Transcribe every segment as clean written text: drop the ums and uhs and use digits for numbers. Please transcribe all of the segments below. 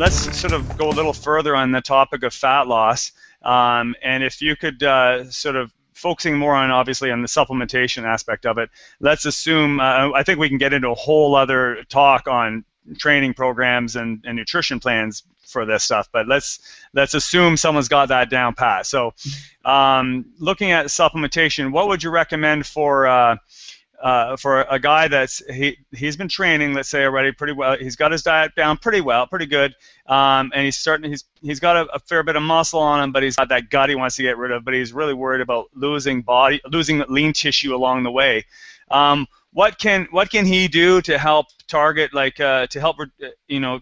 let's sort of go a little further on the topic of fat loss, and if you could sort of, focusing more on, obviously, on the supplementation aspect of it, let's assume, I think we can get into a whole other talk on training programs and nutrition plans for this stuff, but let's assume someone's got that down pat. So looking at supplementation, what would you recommend for a guy that's he's been training, let's say, already pretty well, he's got his diet down pretty well, pretty good, and he's got a fair bit of muscle on him, but he's got that gut he wants to get rid of, but he's really worried about losing lean tissue along the way. What can he do to help target, like to help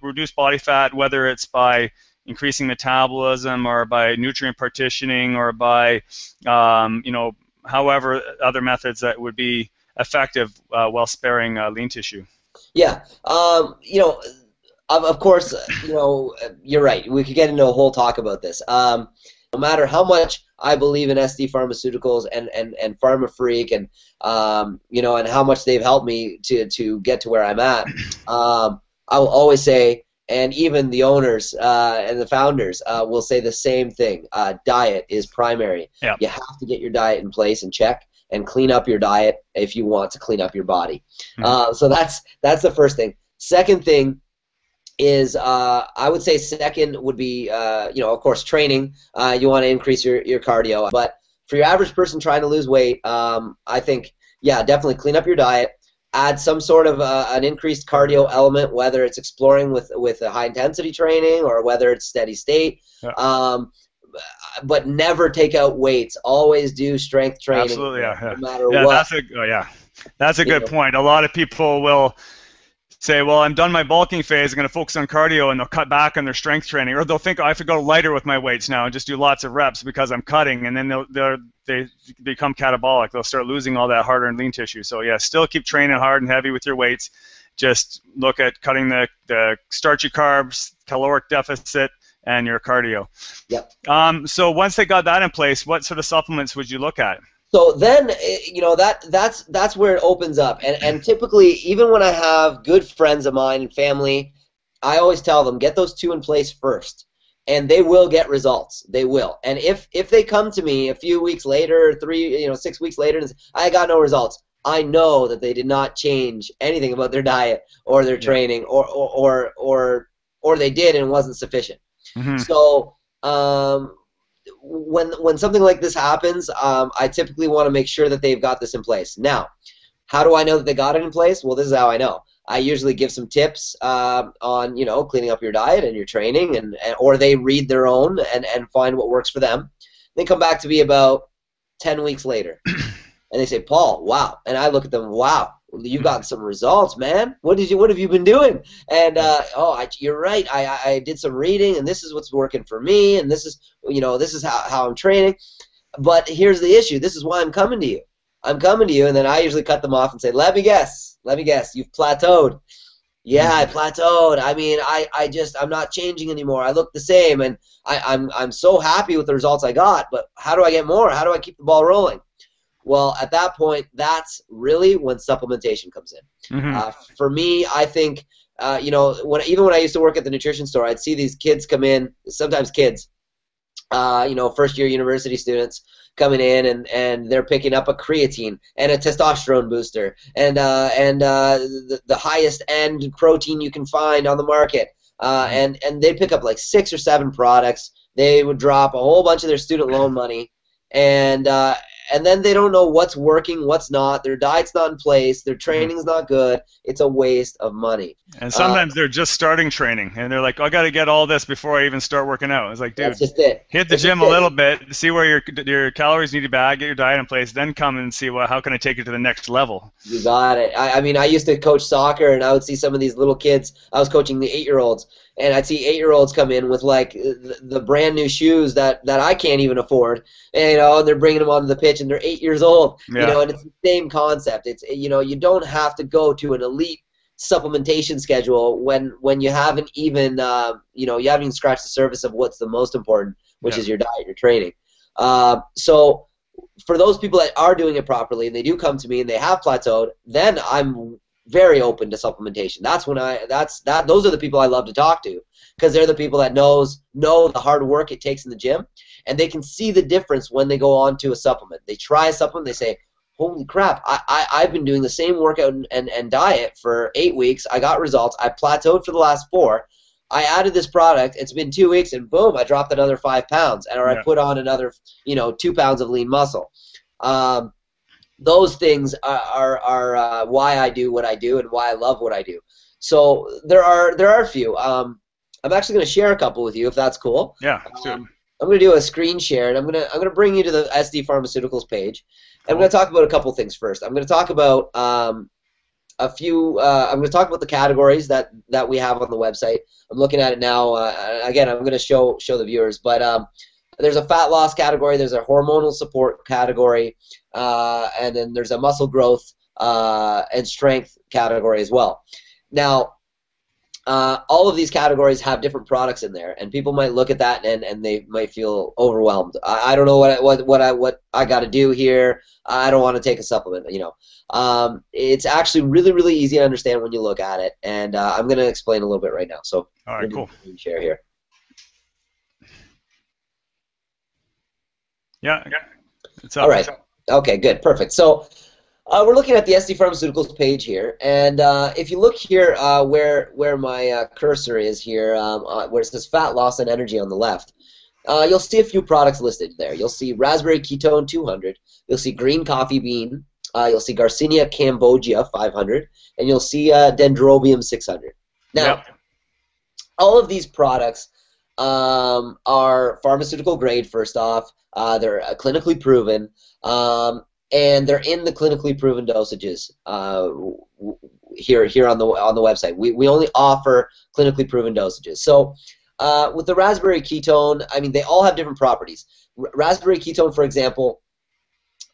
reduce body fat, whether it's by increasing metabolism or by nutrient partitioning or by however other methods that would be effective while sparing lean tissue? Yeah, of course, you're right. We could get into a whole talk about this. No matter how much I believe in SD Pharmaceuticals and PharmaFreak and and how much they've helped me to get to where I'm at, I will always say, and even the owners and the founders will say the same thing. Diet is primary. Yeah. You have to get your diet in place and check, and clean up your diet if you want to clean up your body. So that's the first thing. Second thing is I would say second would be of course training. You want to increase your cardio, but for your average person trying to lose weight, I think definitely clean up your diet, add some sort of an increased cardio element, whether it's exploring with a high intensity training or whether it's steady state. Yeah. But never take out weights. Always do strength training. Absolutely, yeah. No matter what. That's a good point. A lot of people will say, well, I'm done my bulking phase, I'm going to focus on cardio, and they'll cut back on their strength training. Or they'll think, oh, I have to go lighter with my weights now and just do lots of reps because I'm cutting, and then they become catabolic. They'll start losing all that hard-earned lean tissue. So, yeah, still keep training hard and heavy with your weights. Just look at cutting the starchy carbs, caloric deficit, and your cardio. Yep. So once they got that in place, what sort of supplements would you look at? So then, that's where it opens up. And typically, even when I have good friends of mine and family, I always tell them, get those two in place first, and they will get results. They will. And if they come to me a few weeks later, 6 weeks later, and I got no results, I know that they did not change anything about their diet or their training, or they did and wasn't sufficient. Mm-hmm. So when something like this happens, I typically want to make sure that they've got this in place. Now, how do I know that they got it in place? Well, this is how I know. I usually give some tips on cleaning up your diet and your training, and or they read their own and find what works for them. They come back to me about 10 weeks later, and they say, Paul, wow. And I look at them, wow. You got some results, man. What have you been doing? And you're right. I did some reading, and this is what's working for me, and this is how I'm training. But here's the issue. This is why I'm coming to you. And then I usually cut them off and say, "Let me guess. You've plateaued." Yeah, I plateaued. I mean, I'm not changing anymore. I look the same, and I'm so happy with the results I got. But how do I get more? How do I keep the ball rolling? Well, at that point, that's really when supplementation comes in. Mm-hmm. For me, I think, even when I used to work at the nutrition store, I'd see these kids come in, sometimes kids, first-year university students coming in, and they're picking up a creatine and a testosterone booster and the highest-end protein you can find on the market. And they'd pick up like 6 or 7 products. They would drop a whole bunch of their student loan money, and then they don't know what's working, what's not. Their diet's not in place. Their training's not good. It's a waste of money. And sometimes they're just starting training, and they're like, oh, I got to get all this before I even start working out. It's like, dude, that's just it. Hit the gym a little bit, see where your calories need to be at, get your diet in place, then come and see, well, how can I take it to the next level? You got it. I mean, I used to coach soccer, and I would see some of these little kids. I was coaching the 8-year-olds. And I'd see 8-year-olds come in with like the brand new shoes that I can't even afford, and they're bringing them onto the pitch, and they're 8 years old, and it's the same concept. It's you don't have to go to an elite supplementation schedule when you haven't even you haven't even scratched the surface of what's the most important, which is your diet, your training. So for those people that are doing it properly and they do come to me and they have plateaued, then I'm very open to supplementation. That's when those are the people I love to talk to, because they're the people that know the hard work it takes in the gym, and they can see the difference when they go on to a supplement. They try a supplement, they say, holy crap, I've been doing the same workout and diet for 8 weeks. I got results. I plateaued for the last 4. I added this product. It's been 2 weeks, and boom, I dropped another 5 pounds, or I put on another 2 pounds of lean muscle. Those things are why I do what I do and why I love what I do. So there are a few. I'm actually going to share a couple with you, if that's cool. Yeah, sure. I'm going to do a screen share, and I'm going to bring you to the SD Pharmaceuticals page. Cool. I'm going to talk about a couple things first. I'm going to talk about I'm going to talk about the categories that we have on the website. I'm looking at it now. Again, I'm going to show the viewers, but there's a fat loss category, there's a hormonal support category, and then there's a muscle growth and strength category as well. Now, all of these categories have different products in there, and people might look at that and they might feel overwhelmed. I don't know what I got to do here. I don't want to take a supplement. It's actually really, really easy to understand when you look at it, and I'm going to explain a little bit right now. So, all right, cool. Share here. Yeah. It's up. All right. Okay. Good. Perfect. So we're looking at the SD Pharmaceuticals page here, and if you look here where my cursor is here, where it says fat loss and energy on the left, you'll see a few products listed there. You'll see raspberry ketone 200. You'll see green coffee bean. You'll see Garcinia cambogia 500, and you'll see dendrobium 600. Now, all of these products are pharmaceutical grade, first off. They're clinically proven, and they're in the clinically proven dosages here on the website. We only offer clinically proven dosages. So with the raspberry ketone, I mean, they all have different properties. Raspberry ketone, for example,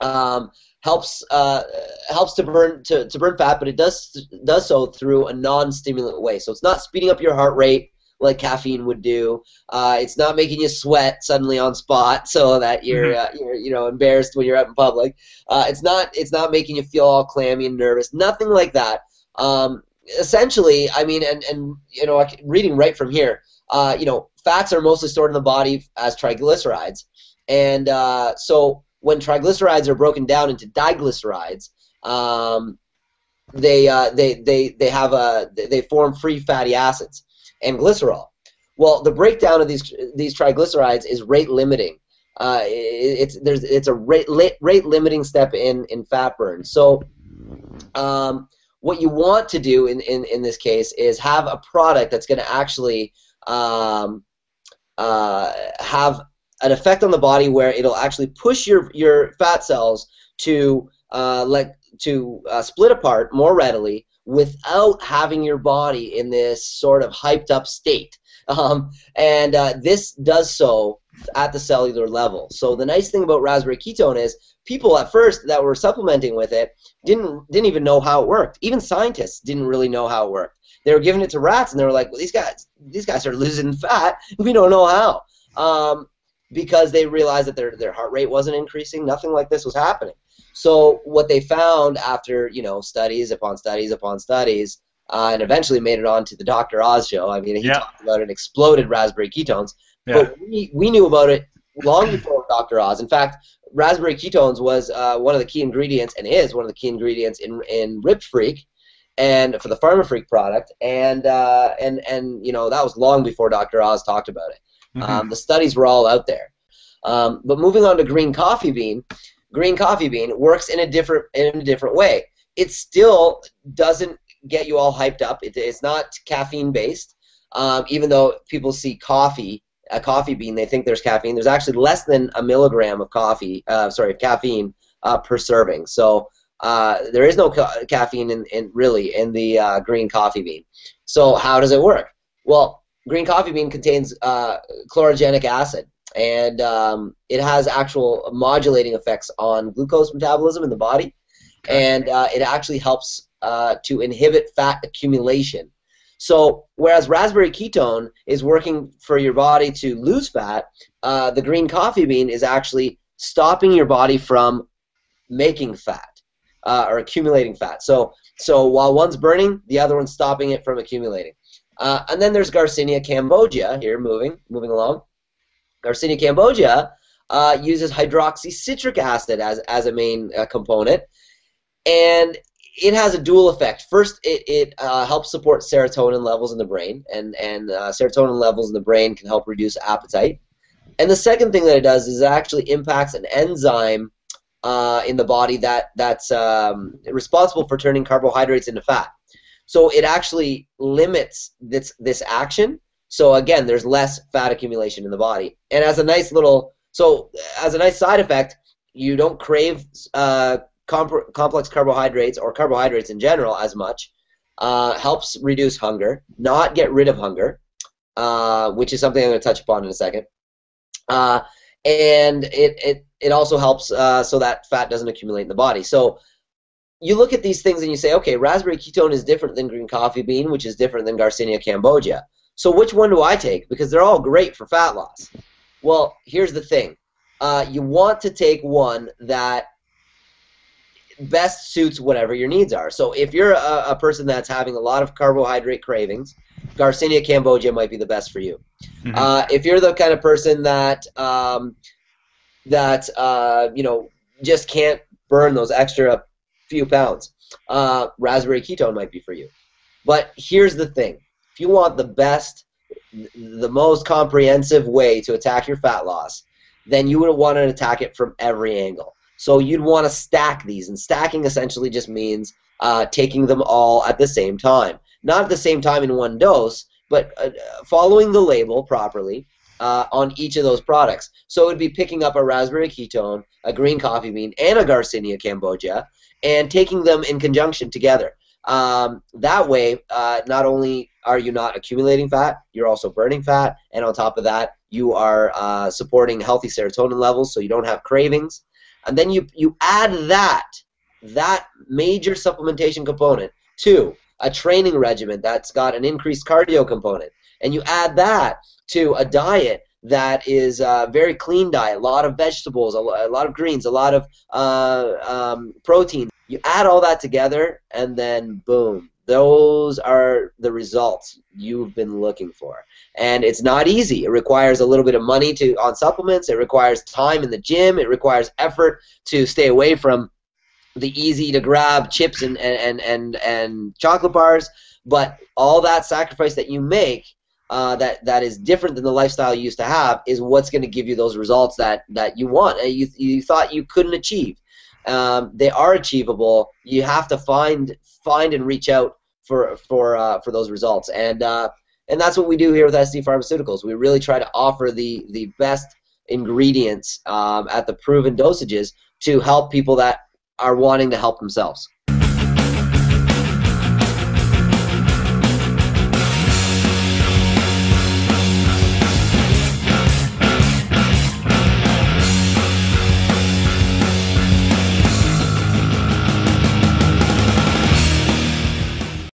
helps to burn fat, but it does so through a non-stimulant way. So it's not speeding up your heart rate like caffeine would do. It's not making you sweat suddenly on spot so that you're embarrassed when you're out in public. It's not making you feel all clammy and nervous. Nothing like that. Essentially, I mean, reading right from here, fats are mostly stored in the body as triglycerides, and so when triglycerides are broken down into diglycerides, they form free fatty acids and glycerol. Well, the breakdown of these triglycerides is rate limiting. It's a rate limiting step in fat burn. So what you want to do in this case is have a product that's going to actually have an effect on the body where it'll actually push your fat cells to split apart more readily, without having your body in this sort of hyped-up state. This does so at the cellular level. So the nice thing about raspberry ketone is people at first that were supplementing with it didn't even know how it worked. Even scientists didn't really know how it worked. They were giving it to rats, and they were like, well, these guys are losing fat. We don't know how. Because they realized that their heart rate wasn't increasing. Nothing like this was happening. So what they found after studies upon studies upon studies, and eventually made it onto the Dr. Oz show. I mean, he talked about it, exploded raspberry ketones, but we knew about it long before Dr. Oz. In fact, raspberry ketones was one of the key ingredients, and is one of the key ingredients in Rip Freak, and for the PharmaFreak product, and that was long before Dr. Oz talked about it. The studies were all out there. But moving on to green coffee bean. Green coffee bean works in a different way. It still doesn't get you all hyped up. It's not caffeine based. Even though people see a coffee bean, they think there's caffeine. There's actually less than a milligram of caffeine per serving. So there is no caffeine in the green coffee bean. So how does it work? Well, green coffee bean contains chlorogenic acid, and it has actual modulating effects on glucose metabolism in the body, and it actually helps to inhibit fat accumulation. So whereas raspberry ketone is working for your body to lose fat, the green coffee bean is actually stopping your body from making fat or accumulating fat. So So while one's burning, the other one's stopping it from accumulating. And then there's Garcinia cambogia, here moving along. Garcinia cambogia uses hydroxycitric acid as a main component, and it has a dual effect. First, it helps support serotonin levels in the brain, and serotonin levels in the brain can help reduce appetite. And the second thing that it does is it actually impacts an enzyme in the body that's responsible for turning carbohydrates into fat. So it actually limits this action. So again, there's less fat accumulation in the body. And as a nice side effect, you don't crave complex carbohydrates or carbohydrates in general as much. Helps reduce hunger, not get rid of hunger, which is something I'm going to touch upon in a second. And it also helps so that fat doesn't accumulate in the body. So you look at these things and you say, okay, raspberry ketone is different than green coffee bean, which is different than Garcinia cambogia. So which one do I take? Because they're all great for fat loss. Well, here's the thing. You want to take one that best suits whatever your needs are. So if you're a person that's having a lot of carbohydrate cravings, Garcinia cambogia might be the best for you. Mm-hmm. If you're the kind of person that you know, just can't burn those extra few pounds, raspberry ketone might be for you. But here's the thing. If you want the best, the most comprehensive way to attack your fat loss, then you would want to attack it from every angle. So you'd want to stack these, and stacking essentially just means taking them all at the same time. Not at the same time in one dose, but following the label properly on each of those products. So it would be picking up a raspberry ketone, a green coffee bean, and a Garcinia cambogia, and taking them in conjunction together. That way, not only are you not accumulating fat, you're also burning fat, and on top of that, you are supporting healthy serotonin levels, so you don't have cravings. And then you add that major supplementation component to a training regimen that's got an increased cardio component, and you add that to a diet that is a very clean diet, a lot of vegetables, a lot of greens, a lot of protein. You add all that together, and then boom, those are the results you've been looking for. And it's not easy. It requires a little bit of money on supplements. It requires time in the gym. It requires effort to stay away from the easy-to-grab chips and chocolate bars. But all that sacrifice that you make that is different than the lifestyle you used to have is what's going to give you those results that you want and you thought you couldn't achieve. They are achievable. You have to find and reach out for those results, and that's what we do here with SD Pharmaceuticals. We really try to offer the best ingredients at the proven dosages to help people that are wanting to help themselves.